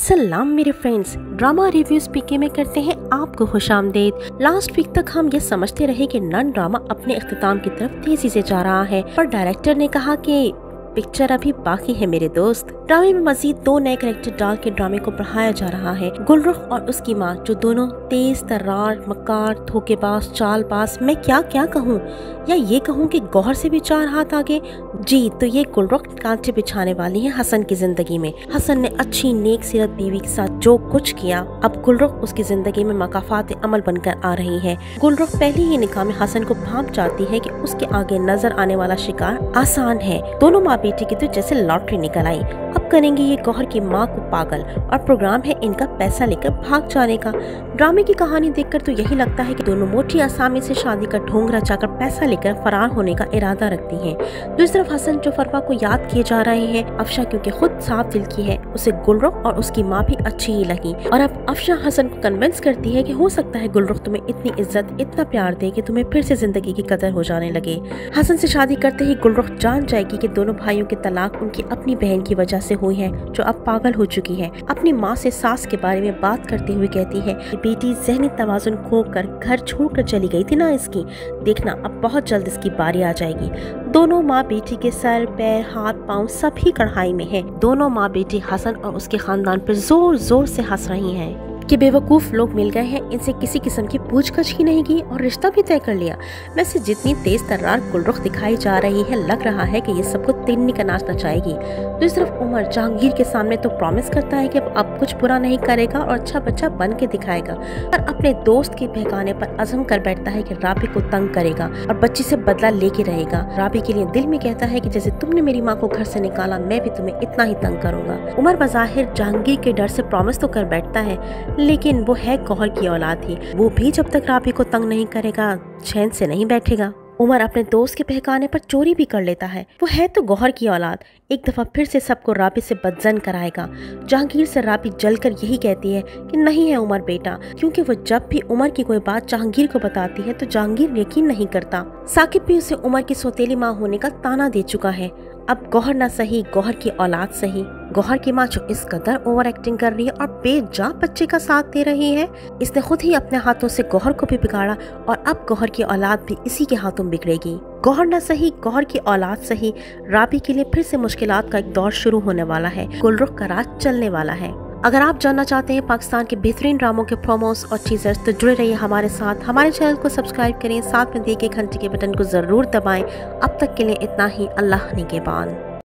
सलाम मेरे friends, drama reviews पीके में करते हैं आपको खुशामदीद। लास्ट वीक तक हम ये समझते रहे कि नंद ड्रामा अपने अख्तिताम की तरफ तेजी से जा रहा है और डायरेक्टर ने कहा कि पिक्चर अभी बाकी है मेरे दोस्त। ड्रामे में मजीद दो नए कैरेक्टर डाल के ड्रामे को बढ़ाया जा रहा है, गुलरुख और उसकी माँ, जो दोनों तेज तर्रार, मक्कार, धोखेबाज, चालबाज, मैं क्या कहूँ या ये कहूँ कि गौहर से भी चार हाथ आगे। जी तो ये गुलरुख कांटे बिछाने वाली है हसन की जिंदगी में। हसन ने अच्छी नेक सीरत बीवी के साथ जो कुछ किया, अब गुलरुख उसकी जिंदगी में मकाफात अमल बनकर आ रही है। गुलरुख पहले ही निकाह में हसन को भांप जाती है कि उसके आगे नजर आने वाला शिकार आसान है। दोनों माँ बेटी की तो जैसे लॉटरी निकल आई। अब करेंगे ये गौहर की माँ को पागल और प्रोग्राम है इनका पैसा लेकर भाग जाने का। ड्रामे की कहानी देखकर तो यही लगता है कि दोनों मोटी आसामी से शादी का ढोंग रचाकर पैसा लेकर फरार होने का इरादा रखती हैं। दूसरी तरफ हसन जो फरवा को याद किए जा रहे हैं, अफशा क्योंकि खुद साफ दिल की है, उसे गुलरुख और उसकी माँ भी अच्छी ही लगी। और अब अफशा हसन को कन्विंस करती है कि हो सकता है गुलरुख तुम्हें इतनी इज्जत, इतना प्यार दे कि तुम्हें फिर से जिंदगी की कदर हो जाने लगे। हसन से शादी करते ही गुलरुख जान जाएगी कि दोनों भाइयों की तलाक उनकी अपनी बहन की वजह से हुई है, जो अब पागल हो चुकी है। अपनी माँ से सास के बारे में बात करते हुए कहती है कि बेटी जहनी तवाजुन खोकर घर छोड़कर चली गई थी ना, इसकी देखना अब बहुत जल्द इसकी बारी आ जाएगी। दोनों माँ बेटी के सर, पैर, हाथ, पाँव सभी कढ़ाई में है। दोनों माँ बेटी हसन और उसके खानदान पर जोर जोर से हंस रही है कि बेवकूफ़ लोग मिल गए हैं, इनसे किसी किस्म की पूछताछ ही नहीं की और रिश्ता भी तय कर लिया। वैसे जितनी तेज तर्रार गुलरुख दिखाई जा रही है, लग रहा है कि ये सबको तिन्नी का नाचना चाहेगी। दूसरी तरफ उमर जहांगीर के सामने तो प्रॉमिस करता है कि अब कुछ बुरा नहीं करेगा और अच्छा बच्चा बन के दिखाएगा, पर अपने दोस्त के बहकाने पर अजम कर बैठता है कि राबी को तंग करेगा और बच्ची से बदला लेके रहेगा। राबी के लिए दिल में कहता है कि जैसे तुमने मेरी माँ को घर से निकाला, मैं भी तुम्हें इतना ही तंग करूँगा। उमर बज़ाहिर जहांगीर के डर से प्रॉमिस तो कर बैठता है, लेकिन वो है गौहर की औलाद ही, वो भी जब तक राबी को तंग नहीं करेगा चैन से नहीं बैठेगा। उमर अपने दोस्त के बहकाने पर चोरी भी कर लेता है, वो है तो गौहर की औलाद, एक दफ़ा फिर से सबको राबी से बदजन कराएगा। जहांगीर से राबी जलकर यही कहती है कि नहीं है उमर बेटा, क्योंकि वो जब भी उमर की कोई बात जहांगीर को बताती है तो जहांगीर यकीन नहीं करता। साकिब भी उसे उमर की सौतेली माँ होने का ताना दे चुका है। अब गौहर ना सही, गौहर की औलाद सही। गौहर की माँ जो इस कदर ओवर एक्टिंग कर रही है और बेजा बच्चे का साथ दे रही है, इसने खुद ही अपने हाथों से गौहर को भी बिगाड़ा और अब गौहर की औलाद भी इसी के हाथों में बिगड़ेगी। गौहर ना सही, गौहर की औलाद सही। राबी के लिए फिर से मुश्किलात का एक दौर शुरू होने वाला है। गुलरुख का राज चलने वाला है। अगर आप जानना चाहते हैं पाकिस्तान के बेहतरीन ड्रामों के प्रोमोस और टीजर्स, तो जुड़े रहिए हमारे साथ। हमारे चैनल को सब्सक्राइब करें, साथ में दिए गए घंटे के बटन को जरूर दबाएं। अब तक के लिए इतना ही। अल्लाह निगहबान।